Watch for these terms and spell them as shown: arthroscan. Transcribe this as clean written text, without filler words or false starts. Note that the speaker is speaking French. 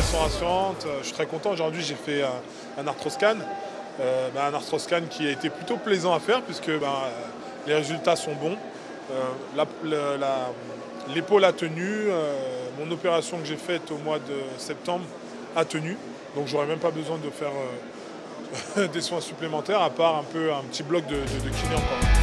progression assurante. Je suis très content. Aujourd'hui, j'ai fait un arthroscan. Un arthroscan qui a été plutôt plaisant à faire puisque les résultats sont bons. L'épaule a tenu. Mon opération que j'ai faite au mois de septembre a tenu. Donc, j'aurais même pas besoin de faire des soins supplémentaires à part un petit bloc de kiné encore.